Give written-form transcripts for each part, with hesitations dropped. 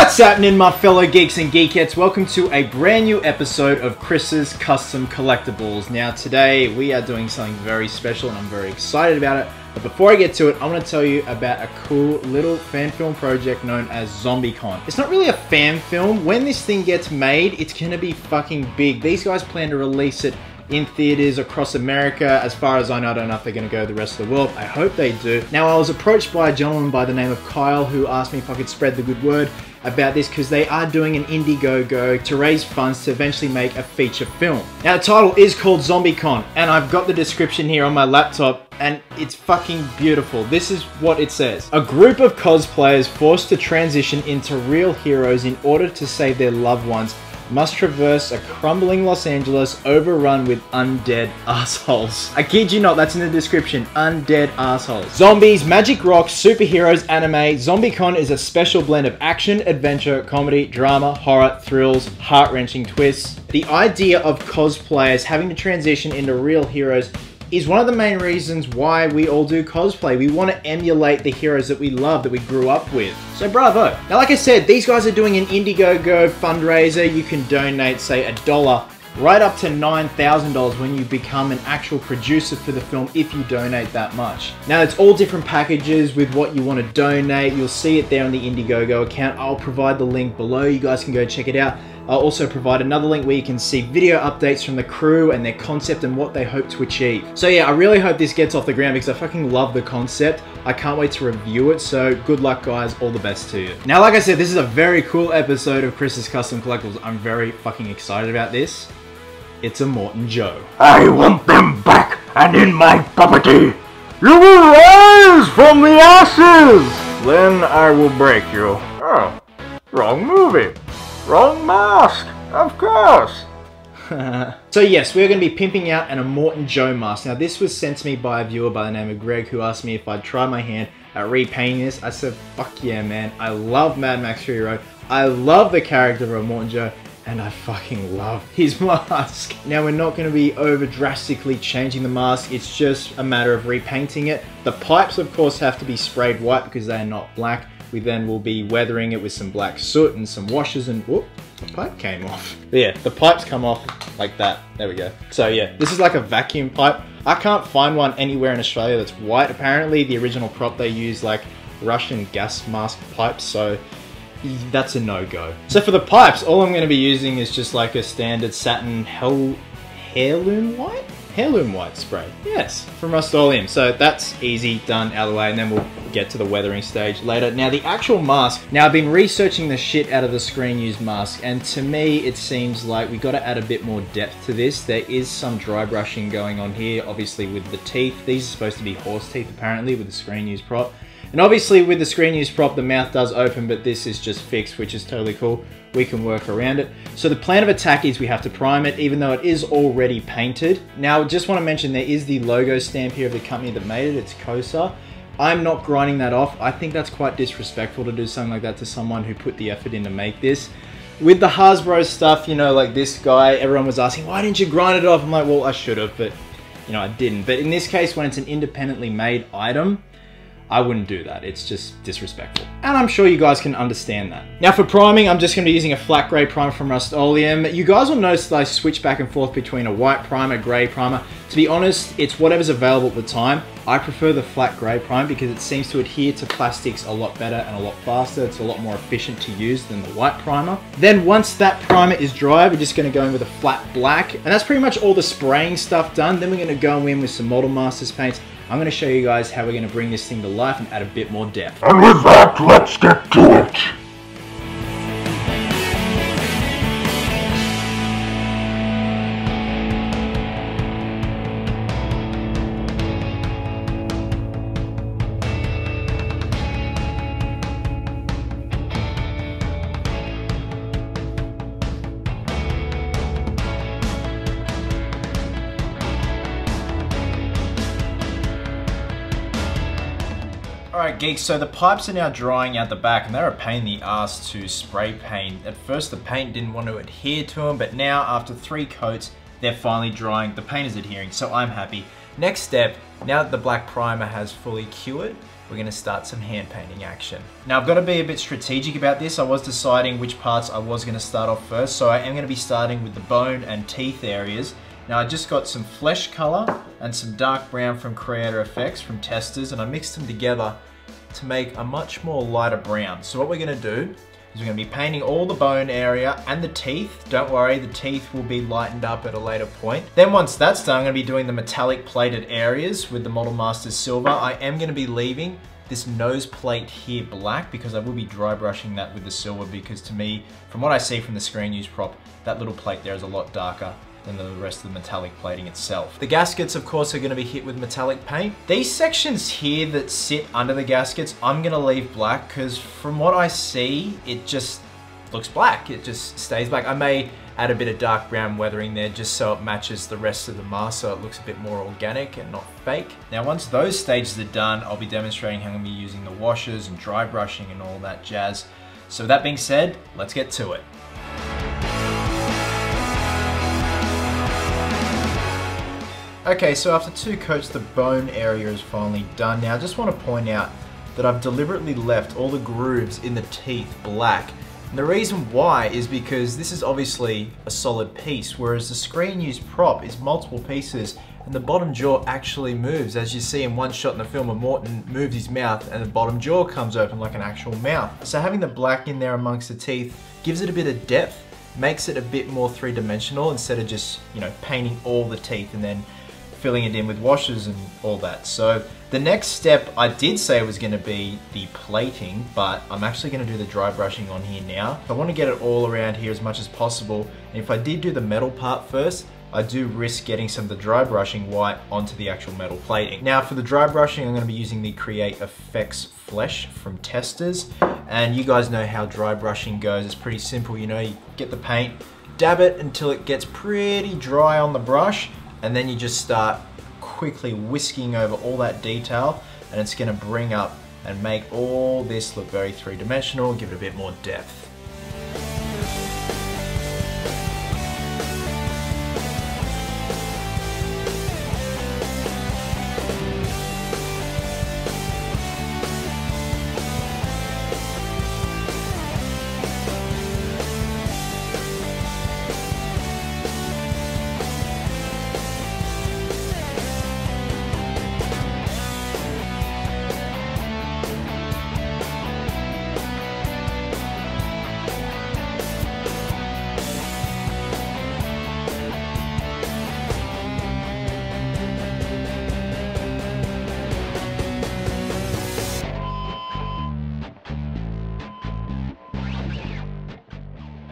What's happening, my fellow geeks and geekettes? Welcome to a brand new episode of Chris's Custom Collectibles. Now today we are doing something very special and I'm very excited about it. But before I get to it, I want to tell you about a cool little fan film project known as ZombieCon. It's not really a fan film. When this thing gets made, it's going to be fucking big. These guys plan to release it in theaters across America. As far as I know, I don't know if they're gonna go the rest of the world. I hope they do. Now, I was approached by a gentleman by the name of Kyle who asked me if I could spread the good word about this because they are doing an Indiegogo to raise funds to eventually make a feature film. Now, the title is called ZombieCon, and I've got the description here on my laptop and it's fucking beautiful. This is what it says. A group of cosplayers forced to transition into real heroes in order to save their loved ones must traverse a crumbling Los Angeles overrun with undead assholes. I kid you not, that's in the description. Undead assholes. Zombies, magic rocks, superheroes, anime. ZombieCon is a special blend of action, adventure, comedy, drama, horror, thrills, heart-wrenching twists. The idea of cosplayers having to transition into real heroes is one of the main reasons why we all do cosplay. We want to emulate the heroes that we love, that we grew up with. So bravo. Now, like I said, these guys are doing an Indiegogo fundraiser. You can donate, say, $1, right up to $9,000 when you become an actual producer for the film if you donate that much. Now, it's all different packages with what you want to donate. You'll see it there on the Indiegogo account. I'll provide the link below. You guys can go check it out. I'll also provide another link where you can see video updates from the crew and their concept and what they hope to achieve. So yeah, I really hope this gets off the ground because I fucking love the concept. I can't wait to review it, so good luck guys, all the best to you. Now, like I said, this is a very cool episode of Chris's Custom Collectibles. I'm very fucking excited about this. It's Immortan Joe. I want them back and in my property. You will rise from the ashes! Then I will break you. Oh, wrong movie. Wrong mask, of course. So yes, we're going to be pimping out an Immortan Joe mask. Now, this was sent to me by a viewer by the name of Greg who asked me if I'd try my hand at repainting this. I said, fuck yeah, man. I love Mad Max Fury Road. I love the character of Immortan Joe. And I fucking love his mask. Now, we're not gonna be over drastically changing the mask. It's just a matter of repainting it. The pipes, of course, have to be sprayed white because they are not black. We then will be weathering it with some black soot and some washes and, whoop, the pipe came off. But yeah, the pipes come off like that. There we go. So yeah, this is like a vacuum pipe. I can't find one anywhere in Australia that's white. Apparently, the original prop they used like Russian gas mask pipes, so that's a no-go. So for the pipes, all I'm going to be using is just like a standard satin heirloom white? Heirloom white spray, yes, from Rust-Oleum. So that's easy, done, out of the way, and then we'll get to the weathering stage later. Now, the actual mask. Now, I've been researching the shit out of the screen used mask, and to me, it seems like we got to add a bit more depth to this. There is some dry brushing going on here, obviously with the teeth. These are supposed to be horse teeth, apparently, with the screen used prop. And obviously with the screen use prop, the mouth does open, but this is just fixed, which is totally cool. We can work around it. So the plan of attack is we have to prime it, even though it is already painted. Now, I just want to mention there is the logo stamp here of the company that made it. It's COSA. I'm not grinding that off. I think that's quite disrespectful to do something like that to someone who put the effort in to make this. With the Hasbro stuff, you know, like this guy, everyone was asking, why didn't you grind it off? I'm like, well, I should have, but you know, I didn't. But in this case, when it's an independently made item, I wouldn't do that. It's just disrespectful. And I'm sure you guys can understand that. Now for priming, I'm just gonna be using a flat gray primer from Rust-Oleum. You guys will notice that I switch back and forth between a white primer, gray primer. To be honest, it's whatever's available at the time. I prefer the flat gray primer because it seems to adhere to plastics a lot better and a lot faster. It's a lot more efficient to use than the white primer. Then once that primer is dry, we're just gonna go in with a flat black. And that's pretty much all the spraying stuff done. Then we're gonna go in with some Model Masters paints. I'm gonna show you guys how we're gonna bring this thing to life and add a bit more depth. And with that, let's get to it. Alright geeks, so the pipes are now drying out the back and they're a pain in the ass to spray paint. At first the paint didn't want to adhere to them, but now after 3 coats, they're finally drying. The paint is adhering, so I'm happy. Next step, now that the black primer has fully cured, we're gonna start some hand painting action. Now I've gotta be a bit strategic about this. I was deciding which parts I was gonna start off first, so I am gonna be starting with the bone and teeth areas. Now I just got some flesh color and some dark brown from Creator Effects, from Testers, and I mixed them together to make a much more lighter brown. So what we're gonna do is we're gonna be painting all the bone area and the teeth. Don't worry, the teeth will be lightened up at a later point. Then once that's done, I'm gonna be doing the metallic plated areas with the Model Masters Silver. I am gonna be leaving this nose plate here black because I will be dry brushing that with the silver, because to me, from what I see from the screen use prop, that little plate there is a lot darker than the rest of the metallic plating itself. The gaskets, of course, are gonna be hit with metallic paint. These sections here that sit under the gaskets, I'm gonna leave black, because from what I see, it just looks black. It just stays black. I may add a bit of dark brown weathering there just so it matches the rest of the mask, so it looks a bit more organic and not fake. Now, once those stages are done, I'll be demonstrating how I'm gonna be using the washers and dry brushing and all that jazz. So that being said, let's get to it. Okay, so after two coats, the bone area is finally done. Now, I just want to point out that I've deliberately left all the grooves in the teeth black. And the reason why is because this is obviously a solid piece, whereas the screen used prop is multiple pieces, and the bottom jaw actually moves. As you see in one shot in the film, Immortan moves his mouth and the bottom jaw comes open like an actual mouth. So having the black in there amongst the teeth gives it a bit of depth, makes it a bit more three-dimensional instead of just, you know, painting all the teeth and then filling it in with washes and all that. So the next step, I did say was gonna be the plating, but I'm actually gonna do the dry brushing on here now. I wanna get it all around here as much as possible. And if I did do the metal part first, I do risk getting some of the dry brushing white onto the actual metal plating. Now for the dry brushing, I'm gonna be using the Creator Effects Flesh from Testers. And you guys know how dry brushing goes. It's pretty simple, you know, you get the paint, dab it until it gets pretty dry on the brush, and then you just start quickly whisking over all that detail, and it's gonna bring up and make all this look very three-dimensional, give it a bit more depth.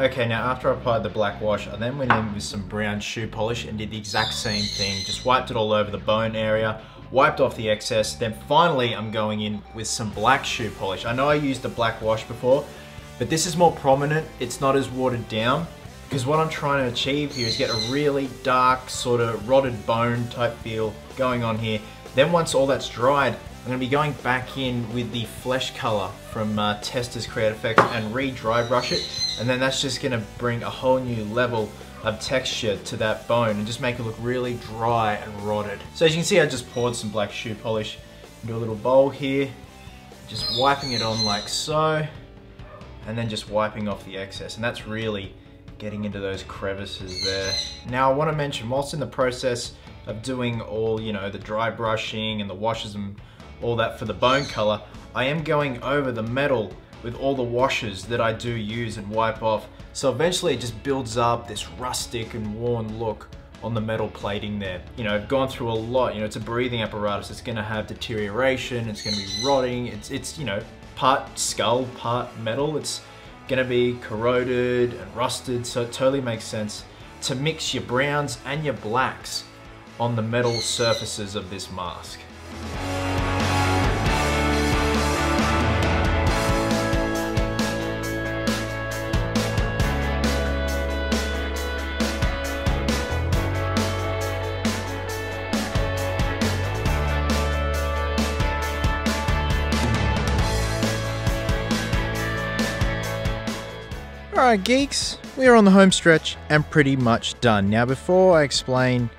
Okay, now after I applied the black wash, I then went in with some brown shoe polish and did the exact same thing. Just wiped it all over the bone area, wiped off the excess, then finally I'm going in with some black shoe polish. I know I used the black wash before, but this is more prominent. It's not as watered down, because what I'm trying to achieve here is get a really dark, sort of rotted bone type feel going on here. Then once all that's dried, I'm gonna be going back in with the flesh color from Testers Creator Effects and re-dry brush it. And then that's just gonna bring a whole new level of texture to that bone and just make it look really dry and rotted. So as you can see, I just poured some black shoe polish into a little bowl here, just wiping it on like so, and then just wiping off the excess. And that's really getting into those crevices there. Now I wanna mention, whilst in the process of doing all, you know, the dry brushing and the washes and all that for the bone color, I am going over the metal with all the washes that I do use and wipe off. So eventually it just builds up this rustic and worn look on the metal plating there. You know, I've gone through a lot, you know, it's a breathing apparatus. It's gonna have deterioration, it's gonna be rotting. It's you know, part skull, part metal. It's gonna be corroded and rusted. So it totally makes sense to mix your browns and your blacks on the metal surfaces of this mask. Alright geeks, we are on the home stretch and pretty much done. Now before I explain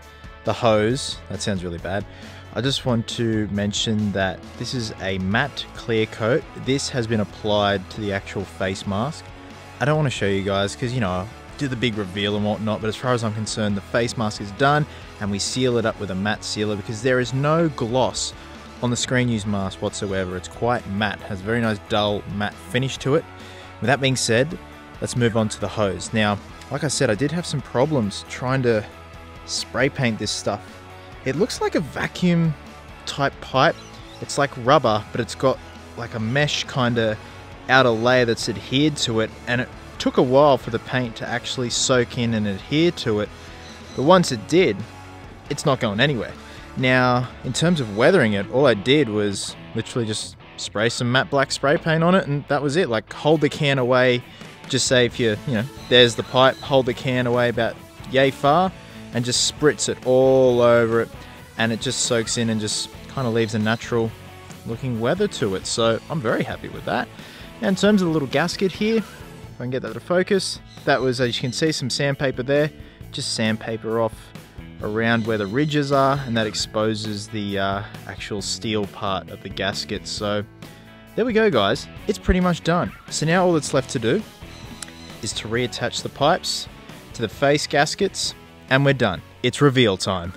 the hose. That sounds really bad. I just want to mention that this is a matte clear coat. This has been applied to the actual face mask. I don't want to show you guys because, you know, I do the big reveal and whatnot, but as far as I'm concerned, the face mask is done and we seal it up with a matte sealer because there is no gloss on the screen use mask whatsoever. It's quite matte, has a very nice dull matte finish to it. With that being said, let's move on to the hose. Now, like I said, I did have some problems trying to spray paint this stuff. It looks like a vacuum type pipe. It's like rubber, but it's got like a mesh kind of outer layer that's adhered to it, and it took a while for the paint to actually soak in and adhere to it, but once it did, it's not going anywhere. Now, in terms of weathering it, all I did was literally just spray some matte black spray paint on it, and that was it. Like, hold the can away, just say if you're, you know, there's the pipe, hold the can away about yay far, and just spritz it all over it, and it just soaks in and just kind of leaves a natural looking weather to it, so I'm very happy with that. Now, in terms of the little gasket here, if I can get that to focus, that was, as you can see, some sandpaper there, just sandpaper off around where the ridges are, and that exposes the actual steel part of the gasket. So there we go, guys, it's pretty much done. So now all that's left to do is to reattach the pipes to the face gaskets, and we're done. It's reveal time.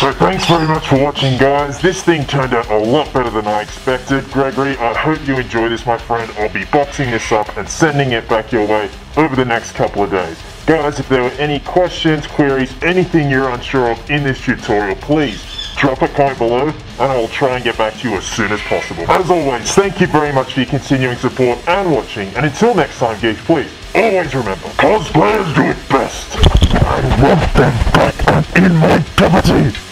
So thanks very much for watching, guys. This thing turned out a lot better than I expected. Gregory, I hope you enjoy this, my friend. I'll be boxing this up and sending it back your way over the next couple of days. Guys, if there were any questions, queries, anything you're unsure of in this tutorial, please drop a comment below and I will try and get back to you as soon as possible. As always, thank you very much for your continuing support and watching, and until next time, geeks, please always remember, cosplayers do it best. I want them back and in my property.